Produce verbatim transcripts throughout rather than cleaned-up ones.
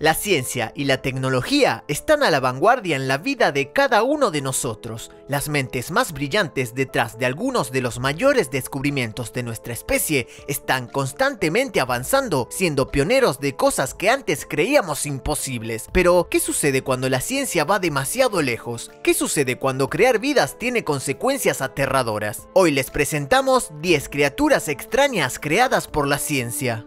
La ciencia y la tecnología están a la vanguardia en la vida de cada uno de nosotros. Las mentes más brillantes detrás de algunos de los mayores descubrimientos de nuestra especie están constantemente avanzando, siendo pioneros de cosas que antes creíamos imposibles. Pero, ¿qué sucede cuando la ciencia va demasiado lejos? ¿Qué sucede cuando crear vidas tiene consecuencias aterradoras? Hoy les presentamos diez criaturas extrañas creadas por la ciencia.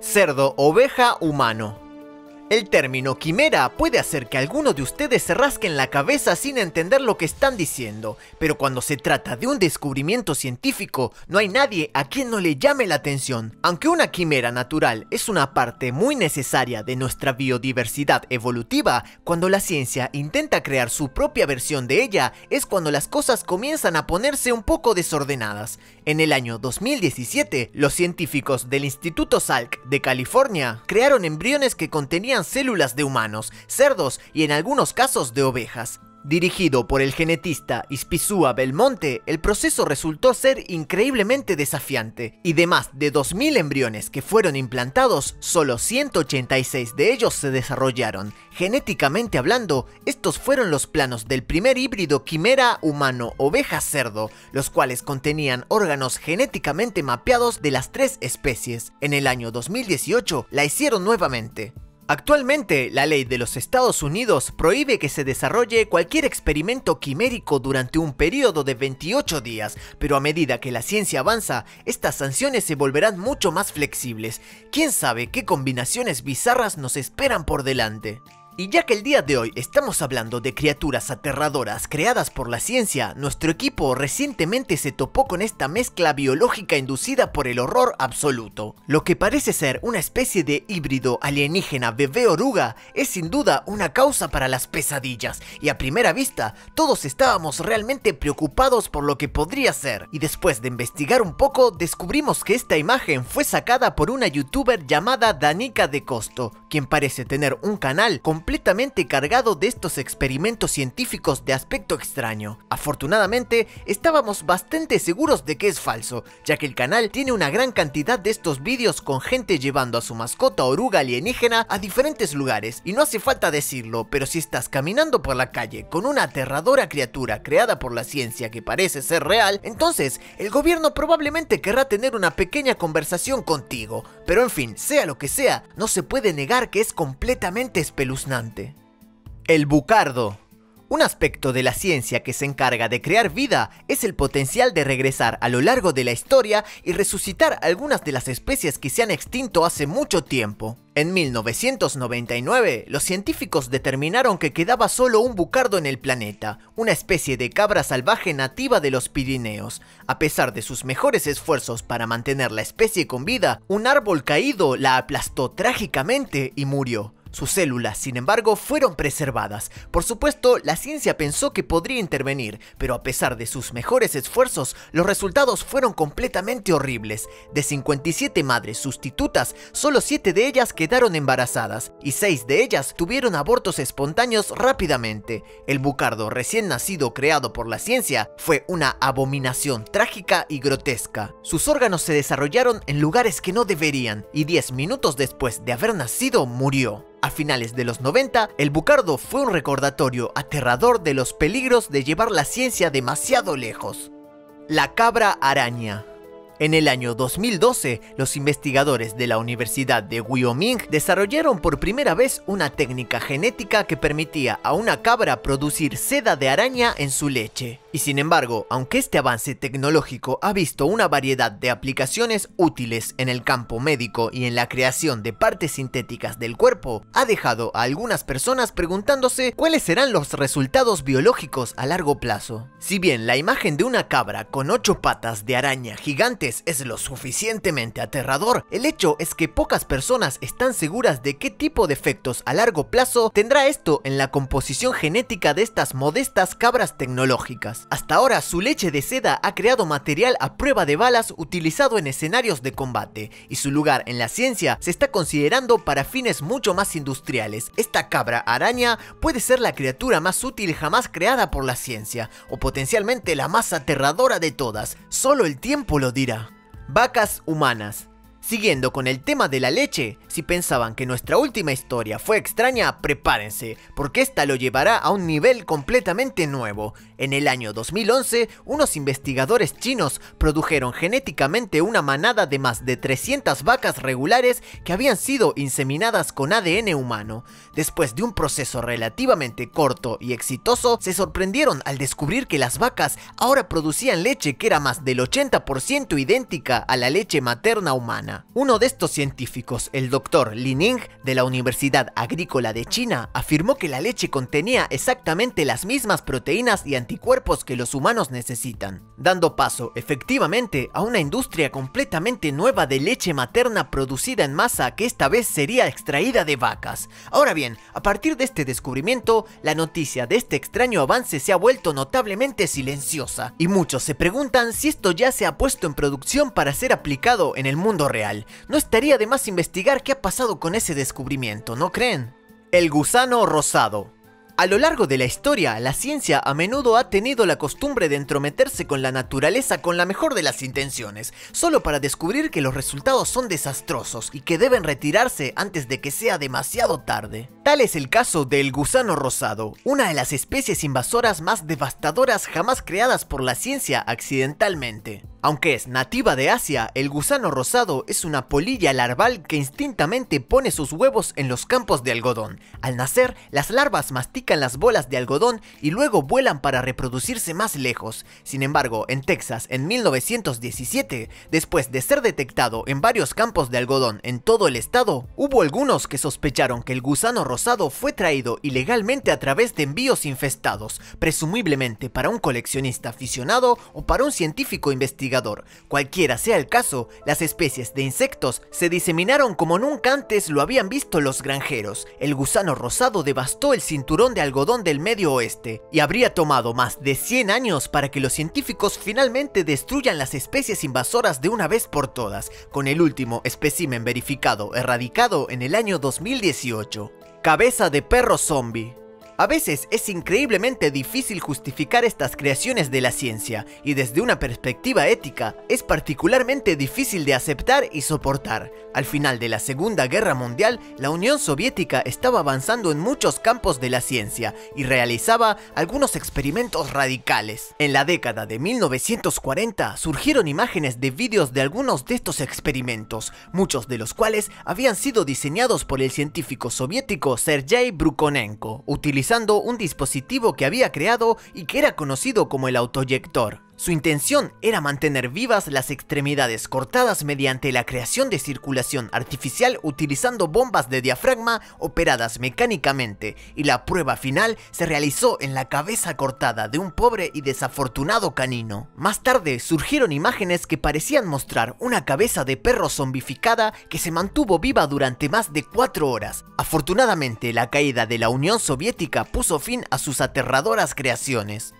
Cerdo, oveja, humano. El término quimera puede hacer que algunos de ustedes se rasquen la cabeza sin entender lo que están diciendo, pero cuando se trata de un descubrimiento científico, no hay nadie a quien no le llame la atención. Aunque una quimera natural es una parte muy necesaria de nuestra biodiversidad evolutiva, cuando la ciencia intenta crear su propia versión de ella, es cuando las cosas comienzan a ponerse un poco desordenadas. En el año dos mil diecisiete, los científicos del Instituto Salk de California crearon embriones que contenían células de humanos, cerdos y en algunos casos de ovejas. Dirigido por el genetista Ispizúa Belmonte, el proceso resultó ser increíblemente desafiante, y de más de dos mil embriones que fueron implantados, solo ciento ochenta y seis de ellos se desarrollaron. Genéticamente hablando, estos fueron los planos del primer híbrido quimera humano-oveja-cerdo, los cuales contenían órganos genéticamente mapeados de las tres especies. En el año dos mil dieciocho la hicieron nuevamente. Actualmente, la ley de los Estados Unidos prohíbe que se desarrolle cualquier experimento quimérico durante un periodo de veintiocho días, pero a medida que la ciencia avanza, estas sanciones se volverán mucho más flexibles. ¿Quién sabe qué combinaciones bizarras nos esperan por delante? Y ya que el día de hoy estamos hablando de criaturas aterradoras creadas por la ciencia, nuestro equipo recientemente se topó con esta mezcla biológica inducida por el horror absoluto. Lo que parece ser una especie de híbrido alienígena bebé oruga es sin duda una causa para las pesadillas, y a primera vista todos estábamos realmente preocupados por lo que podría ser, y después de investigar un poco descubrimos que esta imagen fue sacada por una youtuber llamada Danica de Costo, quien parece tener un canal con completamente cargado de estos experimentos científicos de aspecto extraño. Afortunadamente, estábamos bastante seguros de que es falso, ya que el canal tiene una gran cantidad de estos vídeos con gente llevando a su mascota oruga alienígena a diferentes lugares, y no hace falta decirlo, pero si estás caminando por la calle con una aterradora criatura creada por la ciencia que parece ser real, entonces el gobierno probablemente querrá tener una pequeña conversación contigo. Pero en fin, sea lo que sea, no se puede negar que es completamente espeluznante. El bucardo. Un aspecto de la ciencia que se encarga de crear vida es el potencial de regresar a lo largo de la historia y resucitar algunas de las especies que se han extinto hace mucho tiempo. En mil novecientos noventa y nueve, los científicos determinaron que quedaba solo un bucardo en el planeta, una especie de cabra salvaje nativa de los Pirineos. A pesar de sus mejores esfuerzos para mantener la especie con vida, un árbol caído la aplastó trágicamente y murió. Sus células, sin embargo, fueron preservadas. Por supuesto, la ciencia pensó que podría intervenir, pero a pesar de sus mejores esfuerzos, los resultados fueron completamente horribles. De cincuenta y siete madres sustitutas, solo siete de ellas quedaron embarazadas, y seis de ellas tuvieron abortos espontáneos rápidamente. El bucardo recién nacido creado por la ciencia fue una abominación trágica y grotesca. Sus órganos se desarrollaron en lugares que no deberían, y diez minutos después de haber nacido, murió. A finales de los noventa, el bucardo fue un recordatorio aterrador de los peligros de llevar la ciencia demasiado lejos. La cabra araña. En el año dos mil doce, los investigadores de la Universidad de Wyoming desarrollaron por primera vez una técnica genética que permitía a una cabra producir seda de araña en su leche. Y sin embargo, aunque este avance tecnológico ha visto una variedad de aplicaciones útiles en el campo médico y en la creación de partes sintéticas del cuerpo, ha dejado a algunas personas preguntándose cuáles serán los resultados biológicos a largo plazo. Si bien la imagen de una cabra con ocho patas de araña gigantes es lo suficientemente aterrador, el hecho es que pocas personas están seguras de qué tipo de efectos a largo plazo tendrá esto en la composición genética de estas modestas cabras tecnológicas. Hasta ahora, su leche de seda ha creado material a prueba de balas utilizado en escenarios de combate, y su lugar en la ciencia se está considerando para fines mucho más industriales. Esta cabra araña puede ser la criatura más útil jamás creada por la ciencia, o potencialmente la más aterradora de todas. Solo el tiempo lo dirá. vacas humanas. Siguiendo con el tema de la leche, si pensaban que nuestra última historia fue extraña, prepárense, porque esta lo llevará a un nivel completamente nuevo. En el año dos mil once, unos investigadores chinos produjeron genéticamente una manada de más de trescientas vacas regulares que habían sido inseminadas con A D N humano. Después de un proceso relativamente corto y exitoso, se sorprendieron al descubrir que las vacas ahora producían leche que era más del ochenta por ciento idéntica a la leche materna humana. Uno de estos científicos, el doctor Li Ning, de la Universidad Agrícola de China, afirmó que la leche contenía exactamente las mismas proteínas y anticuerpos que los humanos necesitan, dando paso, efectivamente, a una industria completamente nueva de leche materna producida en masa que esta vez sería extraída de vacas. Ahora bien, a partir de este descubrimiento, la noticia de este extraño avance se ha vuelto notablemente silenciosa, y muchos se preguntan si esto ya se ha puesto en producción para ser aplicado en el mundo real. No estaría de más investigar qué ha pasado con ese descubrimiento, ¿no creen? El gusano rosado. A lo largo de la historia, la ciencia a menudo ha tenido la costumbre de entrometerse con la naturaleza con la mejor de las intenciones, solo para descubrir que los resultados son desastrosos y que deben retirarse antes de que sea demasiado tarde. Tal es el caso del gusano rosado, una de las especies invasoras más devastadoras jamás creadas por la ciencia accidentalmente. Aunque es nativa de Asia, el gusano rosado es una polilla larval que instintamente pone sus huevos en los campos de algodón. Al nacer, las larvas mastican las bolas de algodón y luego vuelan para reproducirse más lejos. Sin embargo, en Texas, en mil novecientos diecisiete, después de ser detectado en varios campos de algodón en todo el estado, hubo algunos que sospecharon que el gusano rosado fue traído ilegalmente a través de envíos infestados, presumiblemente para un coleccionista aficionado o para un científico investigador. Cualquiera sea el caso, las especies de insectos se diseminaron como nunca antes lo habían visto los granjeros. El gusano rosado devastó el cinturón de algodón del medio oeste y habría tomado más de cien años para que los científicos finalmente destruyan las especies invasoras de una vez por todas, con el último espécimen verificado erradicado en el año dos mil dieciocho. Cabeza de perro zombie. A veces es increíblemente difícil justificar estas creaciones de la ciencia, y desde una perspectiva ética es particularmente difícil de aceptar y soportar. Al final de la Segunda Guerra Mundial, la Unión Soviética estaba avanzando en muchos campos de la ciencia y realizaba algunos experimentos radicales. En la década de mil novecientos cuarenta surgieron imágenes de vídeos de algunos de estos experimentos, muchos de los cuales habían sido diseñados por el científico soviético Sergei Brukonenko, utilizando un dispositivo que había creado y que era conocido como el autoyector. Su intención era mantener vivas las extremidades cortadas mediante la creación de circulación artificial utilizando bombas de diafragma operadas mecánicamente, y la prueba final se realizó en la cabeza cortada de un pobre y desafortunado canino. Más tarde surgieron imágenes que parecían mostrar una cabeza de perro zombificada que se mantuvo viva durante más de cuatro horas. Afortunadamente, la caída de la Unión Soviética puso fin a sus aterradoras creaciones.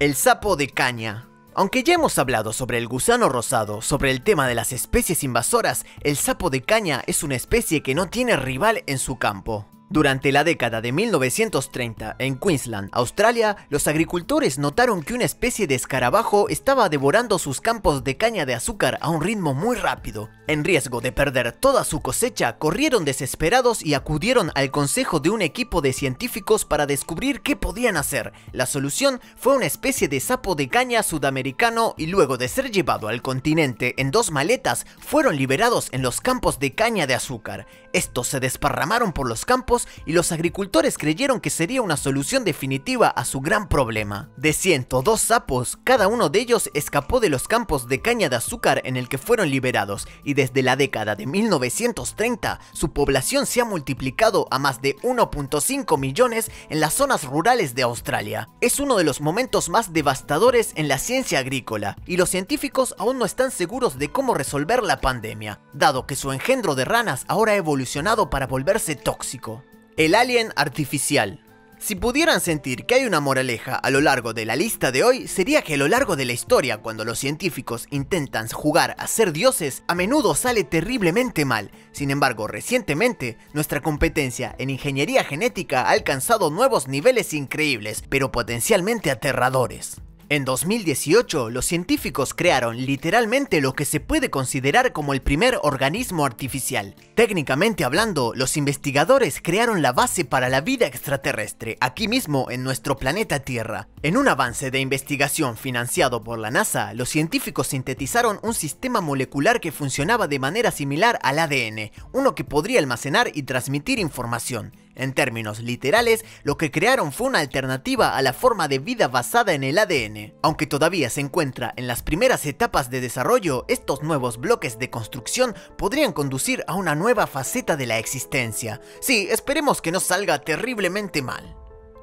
El sapo de caña. Aunque ya hemos hablado sobre el gusano rosado, sobre el tema de las especies invasoras, el sapo de caña es una especie que no tiene rival en su campo. Durante la década de mil novecientos treinta, en Queensland, Australia, los agricultores notaron que una especie de escarabajo estaba devorando sus campos de caña de azúcar a un ritmo muy rápido. En riesgo de perder toda su cosecha, corrieron desesperados y acudieron al consejo de un equipo de científicos para descubrir qué podían hacer. La solución fue una especie de sapo de caña sudamericano, y luego de ser llevado al continente en dos maletas, fueron liberados en los campos de caña de azúcar. Estos se desparramaron por los campos y los agricultores creyeron que sería una solución definitiva a su gran problema. De ciento dos sapos, cada uno de ellos escapó de los campos de caña de azúcar en el que fueron liberados, y desde la década de mil novecientos treinta su población se ha multiplicado a más de uno punto cinco millones en las zonas rurales de Australia. Es uno de los momentos más devastadores en la ciencia agrícola, y los científicos aún no están seguros de cómo resolver la pandemia, dado que su engendro de ranas ahora ha evolucionado para volverse tóxico. El alien artificial. Si pudieran sentir que hay una moraleja a lo largo de la lista de hoy, sería que a lo largo de la historia, cuando los científicos intentan jugar a ser dioses, a menudo sale terriblemente mal. Sin embargo, recientemente, nuestra competencia en ingeniería genética ha alcanzado nuevos niveles increíbles, pero potencialmente aterradores. En dos mil dieciocho, los científicos crearon literalmente lo que se puede considerar como el primer organismo artificial. Técnicamente hablando, los investigadores crearon la base para la vida extraterrestre, aquí mismo en nuestro planeta Tierra. En un avance de investigación financiado por la NASA, los científicos sintetizaron un sistema molecular que funcionaba de manera similar al A D N, uno que podría almacenar y transmitir información. En términos literales, lo que crearon fue una alternativa a la forma de vida basada en el A D N. Aunque todavía se encuentra en las primeras etapas de desarrollo, estos nuevos bloques de construcción podrían conducir a una nueva faceta de la existencia. Sí, esperemos que no salga terriblemente mal.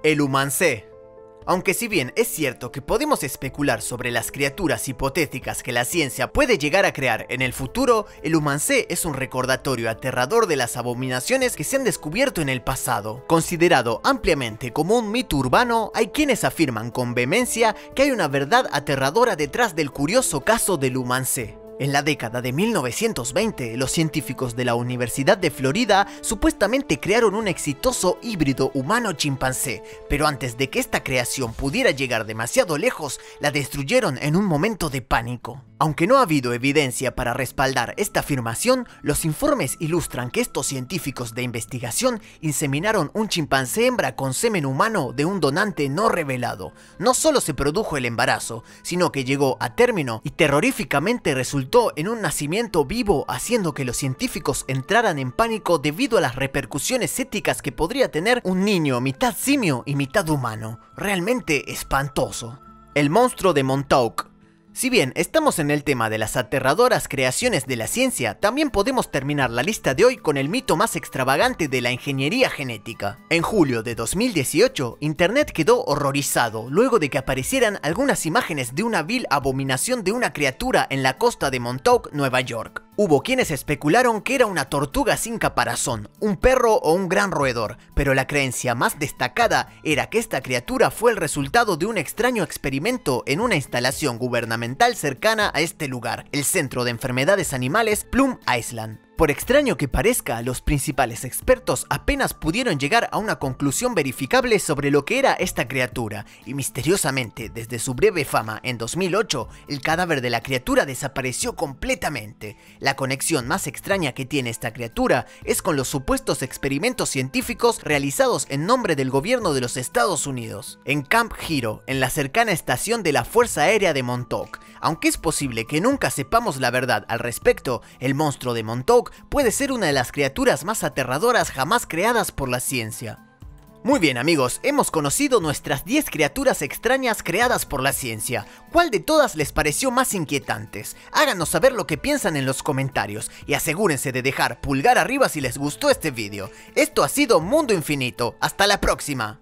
El Humancé. Aunque si bien es cierto que podemos especular sobre las criaturas hipotéticas que la ciencia puede llegar a crear en el futuro, el Humancé es un recordatorio aterrador de las abominaciones que se han descubierto en el pasado. Considerado ampliamente como un mito urbano, hay quienes afirman con vehemencia que hay una verdad aterradora detrás del curioso caso del Humancé. En la década de mil novecientos veinte, los científicos de la Universidad de Florida supuestamente crearon un exitoso híbrido humano-chimpancé, pero antes de que esta creación pudiera llegar demasiado lejos, la destruyeron en un momento de pánico. Aunque no ha habido evidencia para respaldar esta afirmación, los informes ilustran que estos científicos de investigación inseminaron un chimpancé hembra con semen humano de un donante no revelado. No solo se produjo el embarazo, sino que llegó a término y terroríficamente resultó en un nacimiento vivo, haciendo que los científicos entraran en pánico debido a las repercusiones éticas que podría tener un niño mitad simio y mitad humano. Realmente espantoso. El monstruo de Montauk. Si bien estamos en el tema de las aterradoras creaciones de la ciencia, también podemos terminar la lista de hoy con el mito más extravagante de la ingeniería genética. En julio de dos mil dieciocho, Internet quedó horrorizado luego de que aparecieran algunas imágenes de una vil abominación de una criatura en la costa de Montauk, Nueva York. Hubo quienes especularon que era una tortuga sin caparazón, un perro o un gran roedor, pero la creencia más destacada era que esta criatura fue el resultado de un extraño experimento en una instalación gubernamental cercana a este lugar, el Centro de Enfermedades Animales Plum Island. Por extraño que parezca, los principales expertos apenas pudieron llegar a una conclusión verificable sobre lo que era esta criatura, y misteriosamente, desde su breve fama en dos mil ocho, el cadáver de la criatura desapareció completamente. La conexión más extraña que tiene esta criatura es con los supuestos experimentos científicos realizados en nombre del gobierno de los Estados Unidos, en Camp Hero, en la cercana estación de la Fuerza Aérea de Montauk. Aunque es posible que nunca sepamos la verdad al respecto, el monstruo de Montauk puede ser una de las criaturas más aterradoras jamás creadas por la ciencia. Muy bien amigos, hemos conocido nuestras diez criaturas extrañas creadas por la ciencia. ¿Cuál de todas les pareció más inquietantes? Háganos saber lo que piensan en los comentarios y asegúrense de dejar pulgar arriba si les gustó este vídeo. Esto ha sido Mundo Infinito, hasta la próxima.